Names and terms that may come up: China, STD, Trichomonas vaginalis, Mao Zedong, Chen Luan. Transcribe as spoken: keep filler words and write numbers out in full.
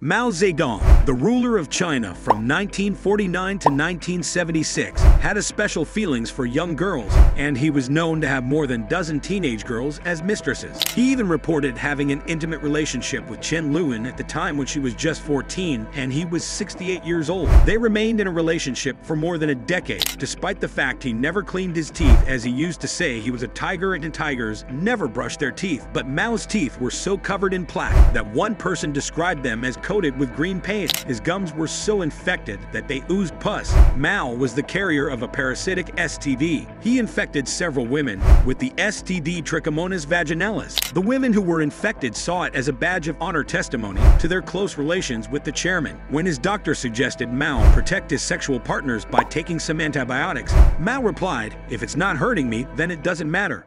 Mao Zedong, the ruler of China from nineteen forty-nine to nineteen seventy-six, had a special feelings for young girls, and he was known to have more than a dozen teenage girls as mistresses. He even reported having an intimate relationship with Chen Luan at the time when she was just fourteen and he was sixty-eight years old. They remained in a relationship for more than a decade, despite the fact he never cleaned his teeth, as he used to say he was a tiger and tigers never brushed their teeth. But Mao's teeth were so covered in plaque that one person described them as coated with green paint. His gums were so infected that they oozed pus. Mao was the carrier of a parasitic S T D. He infected several women with the S T D Trichomonas vaginalis. The women who were infected saw it as a badge of honor, testimony to their close relations with the chairman. When his doctor suggested Mao protect his sexual partners by taking some antibiotics, Mao replied, "If it's not hurting me, then it doesn't matter."